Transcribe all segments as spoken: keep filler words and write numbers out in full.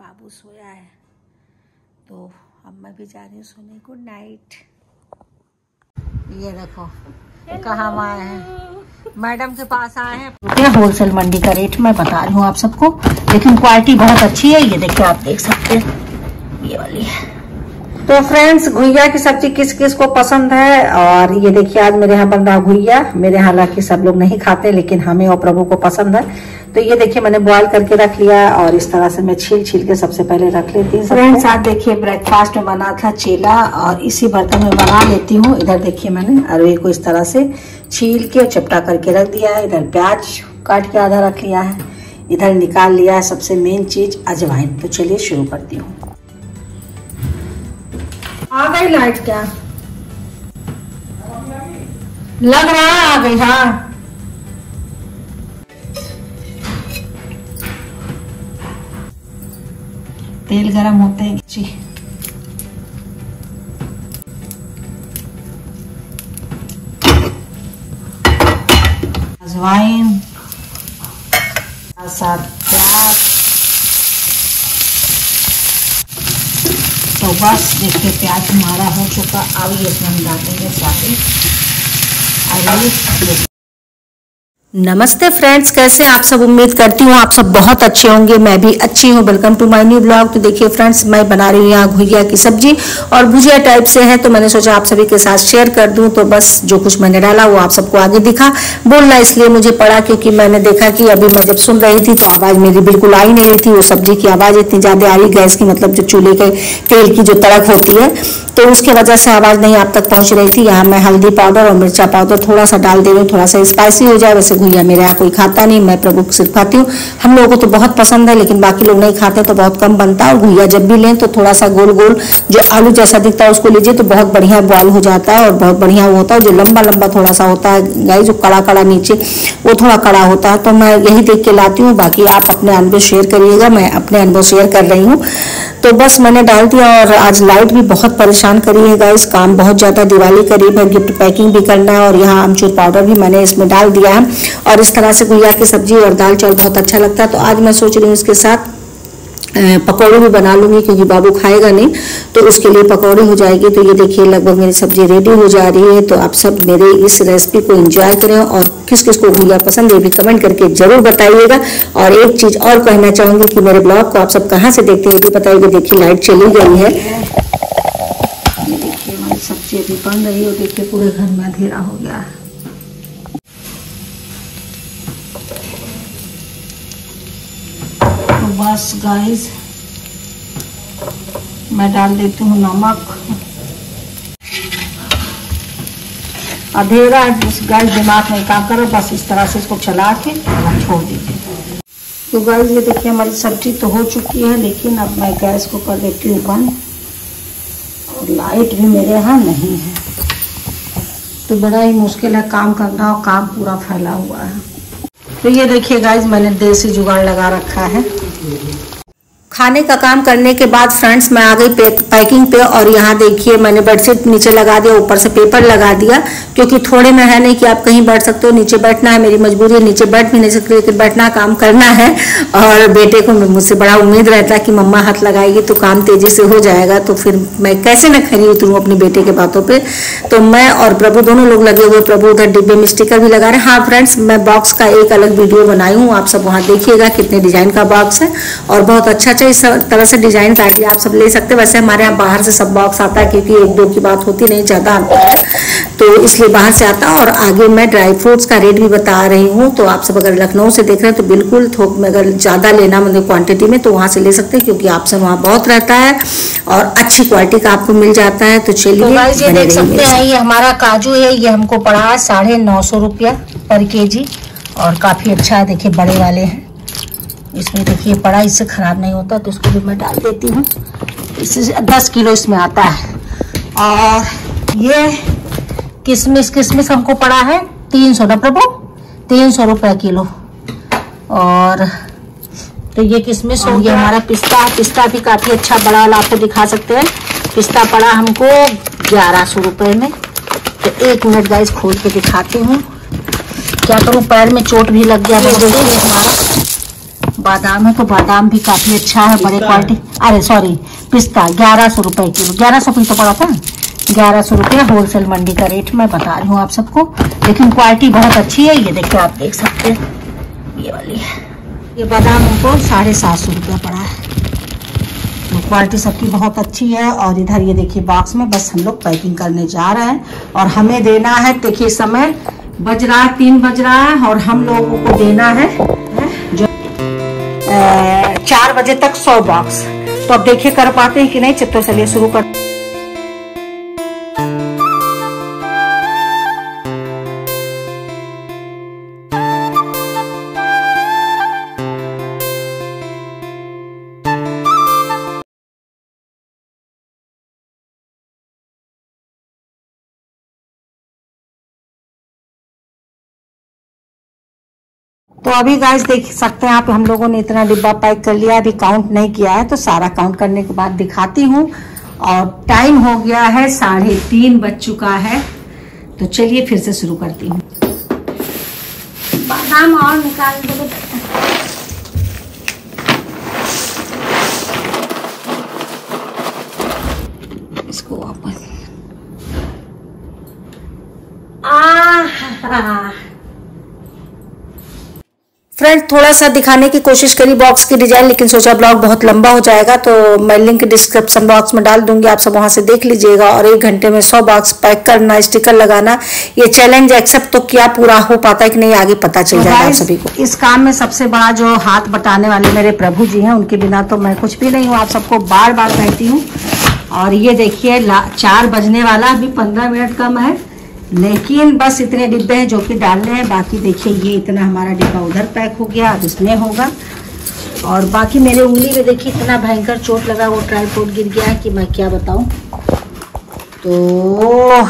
बाबू सोया है, तो अब मैं भी जा रही हूँ सोने। Good night. ये देखो कहाँ आए हैं, मैडम के पास आए हैं। होलसेल मंडी का रेट मैं बता रही हूँ आप सबको, लेकिन क्वालिटी बहुत अच्छी है। ये देखो, आप देख सकते हैं, ये वाली है। तो फ्रेंड्स, घुइया की सब्जी किस किस को पसंद है, और ये देखिए आज मेरे यहाँ बन रहा घुइया। मेरे हालांकि सब लोग नहीं खाते, लेकिन हमें और प्रभु को पसंद है। तो ये देखिए मैंने बॉयल करके रख लिया, और इस तरह से मैं छील छील के सबसे पहले रख लेती हूँ। फ्रेंड्स, आज देखिए ब्रेकफास्ट में बना था चेला, और इसी बर्तन में बना लेती हूँ। इधर देखिए मैंने अरवे को इस तरह से छील के चपटा करके रख दिया है। इधर प्याज काट के आधा रख लिया है, इधर निकाल लिया है सबसे मेन चीज अजवाइन। तो चलिए शुरू करती हूँ। आ गई लाइट, क्या लग रहा है आ गई? हाँ, तेल गरम होते हैं जी। अजवाइन, साथ प्याज। तो बस देखिए प्याज हमारा हो चुका। अब ये इसमें हम डालेंगे साथ। नमस्ते फ्रेंड्स, कैसे आप सब? उम्मीद करती हूँ आप सब बहुत अच्छे होंगे। मैं भी अच्छी हूँ। Welcome to my new blog. तो देखिए फ्रेंड्स, मैं बना रही हूँ यहाँ घुइया की सब्जी, और भुजिया टाइप से है, तो मैंने सोचा आप सभी के साथ शेयर कर दूँ। तो बस जो कुछ मैंने डाला वो आप सबको आगे दिखा। बोलना इसलिए मुझे पड़ा क्योंकि मैंने देखा कि अभी मैं जब सुन रही थी तो आवाज़ मेरी बिल्कुल आई नहीं थी। वो सब्जी की आवाज़ इतनी ज़्यादा आ रही, गैस की, मतलब जो चूल्हे के तेल की जो तड़क होती है, तो उसकी वजह से आवाज़ नहीं आप तक पहुँच रही थी। यहाँ मैं हल्दी पाउडर और मिर्चा पाउडर थोड़ा सा डाल दे रही हूँ, थोड़ा सा स्पाइसी हो जाए। वैसे घुइया मेरे यहाँ कोई खाता नहीं, मैं प्रभु सिर्फ खाती हूँ। हम लोगों को तो बहुत पसंद है, लेकिन बाकी लोग नहीं खाते, तो बहुत कम बनता है। और घुइया जब भी लें तो थोड़ा सा गोल गोल जो आलू जैसा दिखता है उसको लीजिए, तो बहुत बढ़िया बॉयल हो जाता है और बहुत बढ़िया वो होता है। जो लंबा लंबा थोड़ा सा होता है गाइस, जो कड़ा कड़ा नीचे, वो थोड़ा कड़ा होता है। तो मैं यही देख के लाती हूँ, बाकी आप अपने अनुभव शेयर करिएगा। मैं अपने अनुभव शेयर कर रही हूँ। तो बस मैंने डाल दिया। और आज लाइट भी बहुत परेशान करी है गाइस, काम बहुत ज़्यादा। दिवाली करीब है, गिफ्ट पैकिंग भी करना है, और यहाँ अमचूर पाउडर भी मैंने इसमें डाल दिया है। और इस तरह से घुइया की सब्जी और दाल चावल बहुत अच्छा लगता है। तो आज मैं सोच रही हूँ इसके साथ पकौड़े भी बना लूँगी, क्योंकि बाबू खाएगा नहीं, तो उसके लिए पकौड़े हो जाएगी। तो ये देखिए लगभग मेरी सब्जी रेडी हो जा रही है। तो आप सब मेरे इस रेसिपी को एंजॉय करें, और किस किस को घुइया पसंद है भी कमेंट करके जरूर बताइएगा। और एक चीज़ और कहना चाहूँगी कि मेरे ब्लॉग को आप सब कहाँ से देखते हैं ये भी बताइएगा। देखिए लाइट चली गई है। ये देखिए हमारी सब्जी अभी बन रही है। देखिए पूरे घर में अंधेरा हो गया है। बस गाइस, मैं डाल देती हूँ नमक। अंधेरा गाइस, दिमाग नहीं काम कर रहा, बस इस तरह से इसको चला के छोड़ दीजिए। तो गाइस ये देखिए हमारी सब्जी तो हो चुकी है, लेकिन अब मैं गैस को कर देती हूँ बंद। और लाइट भी मेरे यहाँ नहीं है, तो बड़ा ही मुश्किल है काम करना, और काम पूरा फैला हुआ है। तो ये देखिए गाइस, मैंने देसी जुगाड़ लगा रखा है। खाने का काम करने के बाद फ्रेंड्स मैं आ गई पैकिंग पे, और यहाँ देखिए मैंने बेडशीट नीचे लगा दिया, ऊपर से पेपर लगा दिया, क्योंकि थोड़े में है नहीं कि आप कहीं बैठ सकते हो। नीचे बैठना है, मेरी मजबूरी है, नीचे बैठ भी नहीं सकती, लेकिन बैठना काम करना है। और बेटे को मुझसे बड़ा उम्मीद रहता है कि मम्मा हाथ लगाएगी तो काम तेजी से हो जाएगा। तो फिर मैं कैसे न खरी उतरूँ अपने बेटे के बातों पर। तो मैं और प्रभु दोनों लोग लगे हुए। प्रभु उधर डिब्बे में स्टिकर भी लगा रहे हैं। हाँ फ्रेंड्स, मैं बॉक्स का एक अलग वीडियो बनाई हूँ, आप सब वहाँ देखिएगा कितने डिजाइन का बॉक्स है, और बहुत अच्छा अच्छा इस तरह से डिजाइन काटिए आप सब ले सकते हैं। वैसे हमारे यहाँ बाहर से सब बॉक्स आता है, क्योंकि एक दो की बात होती नहीं, ज़्यादा आता है, तो इसलिए बाहर से आता है। और आगे मैं ड्राई फ्रूट्स का रेट भी बता रही हूँ, तो आप सब अगर लखनऊ से देख रहे हैं तो बिल्कुल थोक में, अगर ज़्यादा लेना मतलब क्वांटिटी में, तो वहाँ से ले सकते हैं, क्योंकि आपसे वहाँ बहुत रहता है और अच्छी क्वालिटी का आपको मिल जाता है। तो चलिए ये देख सकते हैं, ये हमारा काजू है। ये हमको पड़ा है साढ़े नौ सौ रुपया पर के जी, और काफ़ी अच्छा है। देखिए बड़े वाले हैं, इसमें देखिए पड़ा, इससे ख़राब नहीं होता, तो इसको भी मैं डाल देती हूँ। इससे दस किलो इसमें आता है। और ये किशमिश, किशमिश हमको पड़ा है तीन सौ ना प्रभु, तीन सौ रुपये किलो। और तो ये किशमिश हो गया। हमारा पिस्ता, पिस्ता भी काफ़ी अच्छा बड़ा वाला आपको दिखा सकते हैं। पिस्ता पड़ा हमको ग्यारह सौ रुपये में। तो एक मिनट गाइस खोल के दिखाती हूँ। क्या करूँ, पैर में चोट भी लग गया है। देखिए हमारा बादाम है तो बादाम भी काफी अच्छा है, बड़े क्वालिटी, अरे सॉरी पिस्ता ग्यारह सौ रुपए किलो, ग्यारह सौ तो पड़ा था, ग्यारह सौ रुपये होलसेल मंडी का रेट मैं बता रही हूँ आप सबको, लेकिन क्वालिटी बहुत अच्छी है। ये देखिए आप देख सकते हैं ये वाली, ये बादाम हमको साढ़े सात सौ रुपया पड़ा है, तो क्वालिटी सबकी बहुत अच्छी है। और इधर ये देखिए बॉक्स में बस हम लोग पैकिंग करने जा रहे हैं और हमें देना है, देखिए समय बज रहा है तीन बज रहा है और हम लोगों को देना है जो चार बजे तक सौ बॉक्स। तो अब देखिए कर पाते हैं कि नहीं, चित्तौड़ चलिए शुरू कर। तो अभी गाइस देख सकते हैं आप, हम लोगों ने इतना डिब्बा पैक कर लिया, अभी काउंट नहीं किया है, तो सारा काउंट करने के बाद दिखाती हूँ। और टाइम हो गया है साढ़े तीन बज चुका है, तो चलिए फिर से शुरू करती हूँ। बादाम और निकाल दो, इसको वापस। आह फ्रेंड्स, थोड़ा सा दिखाने की कोशिश करी बॉक्स की डिजाइन, लेकिन सोचा ब्लॉग बहुत लंबा हो जाएगा, तो मैं लिंक डिस्क्रिप्शन बॉक्स में डाल दूंगी, आप सब वहां से देख लीजिएगा। और एक घंटे में सौ बॉक्स पैक करना, स्टिकर लगाना, ये चैलेंज एक्सेप्ट तो किया, पूरा हो पाता है कि नहीं आगे पता चल जाएगा आप सभी को। इस काम में सबसे बड़ा जो हाथ बटाने वाले मेरे प्रभु जी हैं, उनके बिना तो मैं कुछ भी नहीं हूँ, आप सबको बार बार कहती हूँ। और ये देखिए चार बजने वाला, अभी पंद्रह मिनट कम है, लेकिन बस इतने डिब्बे हैं जो कि डालने हैं। बाकी देखिए ये इतना हमारा डिब्बा उधर पैक हो गया, अब इसमें होगा। और बाकी मेरे उंगली में देखिए इतना भयंकर चोट लगा, वो ट्राइपॉड गिर गया है कि मैं क्या बताऊं। तो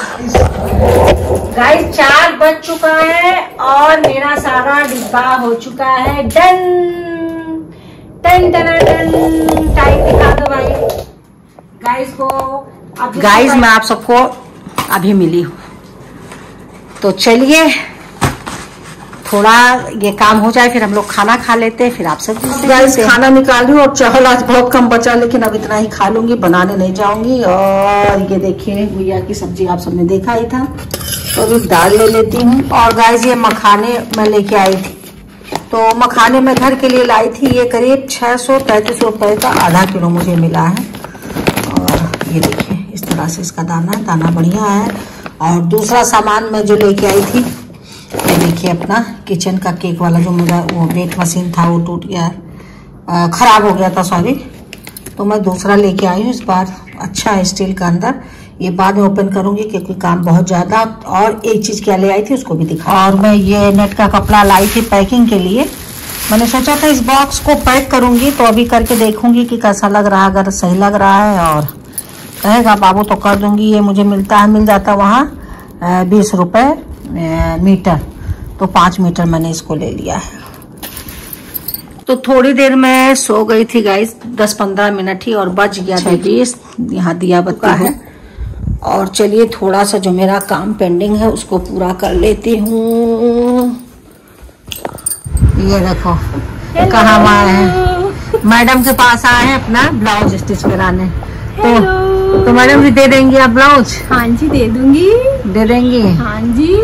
गाइस चार बज चुका है और मेरा सारा डिब्बा हो चुका है done done done done. Time दिखा दो भाई गाइस को। अब गाइस मैं आप सबको अभी मिली हूँ, तो चलिए थोड़ा ये काम हो जाए, फिर हम लोग खाना खा लेते हैं, फिर आप सब से खाना निकाल रही हूँ। और चावल आज बहुत कम बचा, लेकिन अब इतना ही खा लूंगी, बनाने नहीं जाऊंगी। और ये देखिए गुइया की सब्जी आप सबने देखा ही था, तो अभी दाल ले लेती हूँ। और गाइस ये मखाने मैं लेके आई थी, तो मखाने मैं घर के लिए लाई थी, ये करीब छः सौ पैंतीस रुपये का आधा किलो मुझे मिला है। और ये देखिए इस तरह से इसका दाना है, दाना बढ़िया है। और दूसरा सामान मैं जो लेके आई थी, ये देखिए अपना किचन का केक वाला जो मेरा वो वेट मशीन था, वो टूट गया, ख़राब हो गया था सॉरी, तो मैं दूसरा लेके आई हूँ इस बार, अच्छा है स्टील का, अंदर ये बाद में ओपन करूँगी क्योंकि काम बहुत ज़्यादा। और एक चीज़ क्या ले आई थी उसको भी दिखा। और मैं ये नेट का कपड़ा लाई थी पैकिंग के लिए, मैंने सोचा था इस बॉक्स को पैक करूँगी, तो अभी करके देखूँगी कि कैसा लग रहा है, अगर सही लग रहा है और कहेगा बाबू तो कर दूंगी। ये मुझे मिलता है, मिल जाता वहाँ बीस रुपये मीटर, तो पाँच मीटर मैंने इसको ले लिया है। तो थोड़ी देर में सो गई थी गाइस, दस पंद्रह मिनट ही, और बज गया था बीस। यहाँ दिया बता है, और चलिए थोड़ा सा जो मेरा काम पेंडिंग है उसको पूरा कर लेती हूँ। ये देखो कहाँ आए हैं, मैडम के पास आए हैं अपना ब्लाउज स्टिच कराने। तो तो मैडम जी दे देंगी आप ब्लाउज? हाँ जी दे दूंगी, दे देंगी हाँ जी।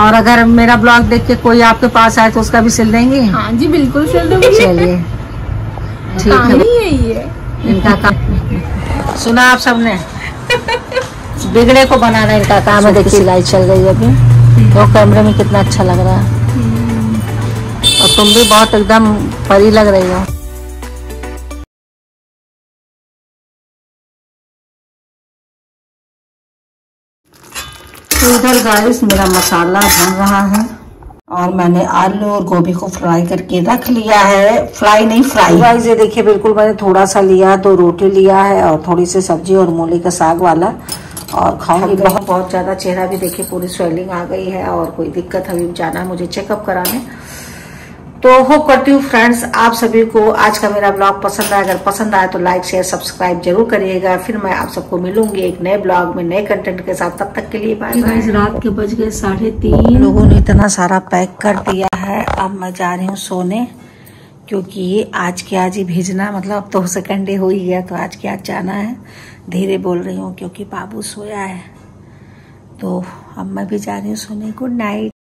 और अगर मेरा ब्लॉग देख के कोई आपके पास आए तो उसका भी सिल देंगी? हाँ जी बिल्कुल सिल दूंगी। चलिए ठीक है, ये इनका काम सुना आप सबने, बिगड़े को बनाना इनका काम है। देखिए सिलाई चल रही है अभी, तो कैमरे में कितना अच्छा लग रहा है, और तुम भी बहुत एकदम परी लग रही हो। इधर गाइस मेरा मसाला बन रहा है, और मैंने आलू और गोभी को फ्राई करके रख लिया है, फ्राई नहीं फ्राई गाइस। ये देखिए बिल्कुल मैंने थोड़ा सा लिया, दो रोटी लिया है और थोड़ी सी सब्जी और मूली का साग वाला, और खाऊंगी। बहुत बहुत ज़्यादा चेहरा भी देखिए पूरी स्वेलिंग आ गई है, और कोई दिक्कत, अभी जाना है मुझे चेकअप कराने। तो होप करती हूँ फ्रेंड्स आप सभी को आज का मेरा ब्लॉग पसंद आया, अगर पसंद आया तो लाइक शेयर सब्सक्राइब जरूर करिएगा। फिर मैं आप सबको मिलूंगी एक नए ब्लॉग में नए कंटेंट के साथ, तब तक के लिए बाय बाय। रात के बज गए साढ़े तीन, लोगों ने इतना सारा पैक कर दिया है, अब मैं जा रही हूँ सोने, क्योंकि ये आज के आज ही भेजना, मतलब अब तो सेकंड डे हो ही गया, तो आज के आज जाना है। धीरे बोल रही हूँ क्योंकि बाबू सोया है, तो अब मैं भी जा रही हूँ सोने। Good night.